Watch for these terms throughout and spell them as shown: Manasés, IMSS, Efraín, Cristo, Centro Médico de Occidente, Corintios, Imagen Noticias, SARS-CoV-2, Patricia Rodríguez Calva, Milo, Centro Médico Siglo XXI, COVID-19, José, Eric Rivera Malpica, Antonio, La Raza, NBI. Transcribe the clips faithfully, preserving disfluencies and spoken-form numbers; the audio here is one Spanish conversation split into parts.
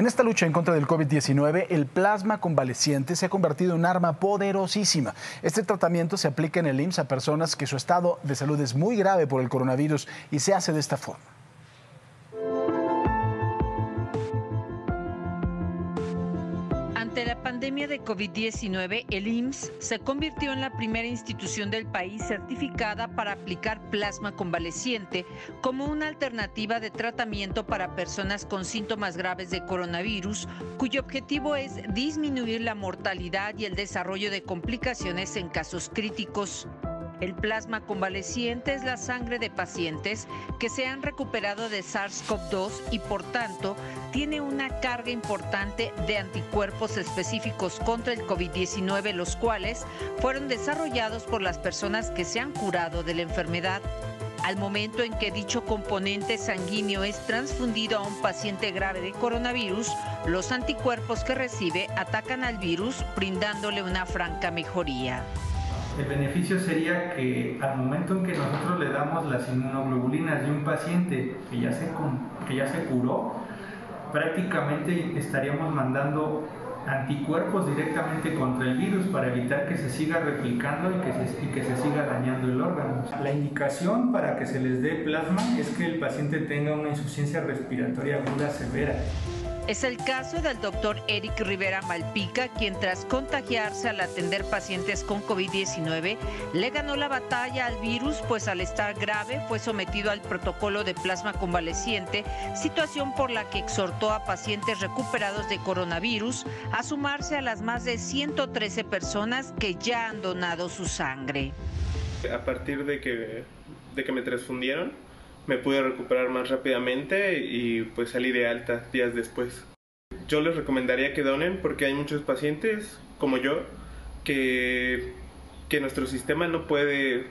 En esta lucha en contra del COVID diecinueve, el plasma convaleciente se ha convertido en un arma poderosísima. Este tratamiento se aplica en el I M S S a personas que su estado de salud es muy grave por el coronavirus y se hace de esta forma. Ante la pandemia de COVID diecinueve, el I M S S se convirtió en la primera institución del país certificada para aplicar plasma convaleciente como una alternativa de tratamiento para personas con síntomas graves de coronavirus, cuyo objetivo es disminuir la mortalidad y el desarrollo de complicaciones en casos críticos. El plasma convaleciente es la sangre de pacientes que se han recuperado de SARS CoV dos y, por tanto, tiene una carga importante de anticuerpos específicos contra el COVID diecinueve, los cuales fueron desarrollados por las personas que se han curado de la enfermedad. Al momento en que dicho componente sanguíneo es transfundido a un paciente grave de coronavirus, los anticuerpos que recibe atacan al virus, brindándole una franca mejoría. El beneficio sería que al momento en que nosotros le damos las inmunoglobulinas de un paciente que ya se, que ya se curó, prácticamente estaríamos mandando anticuerpos directamente contra el virus para evitar que se siga replicando y que se, y que se siga dañando el órgano. La indicación para que se les dé plasma es que el paciente tenga una insuficiencia respiratoria aguda severa. Es el caso del doctor Eric Rivera Malpica, quien tras contagiarse al atender pacientes con COVID diecinueve, le ganó la batalla al virus, pues al estar grave fue sometido al protocolo de plasma convaleciente, situación por la que exhortó a pacientes recuperados de coronavirus a sumarse a las más de ciento trece personas que ya han donado su sangre. A partir de que, de que me transfundieron, me pude recuperar más rápidamente y pues salí de alta días después. Yo les recomendaría que donen porque hay muchos pacientes, como yo, que, que nuestro sistema no puede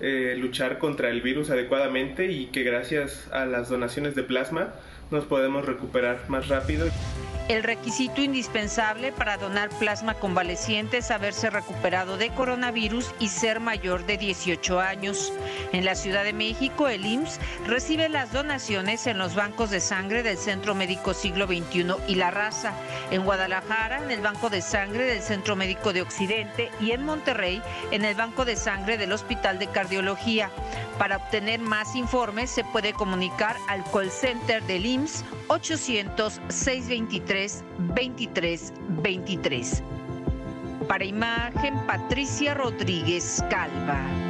eh, luchar contra el virus adecuadamente y que gracias a las donaciones de plasma nos podemos recuperar más rápido. El requisito indispensable para donar plasma convaleciente es haberse recuperado de coronavirus y ser mayor de dieciocho años. En la Ciudad de México, el I M S S recibe las donaciones en los bancos de sangre del Centro Médico Siglo veintiuno y La Raza, en Guadalajara, en el Banco de Sangre del Centro Médico de Occidente y en Monterrey, en el Banco de Sangre del Hospital de Cardiología. Para obtener más informes, se puede comunicar al call center del I M S S ochocientos, seiscientos veintitrés, veintitrés veintitrés. Para Imagen, Patricia Rodríguez Calva.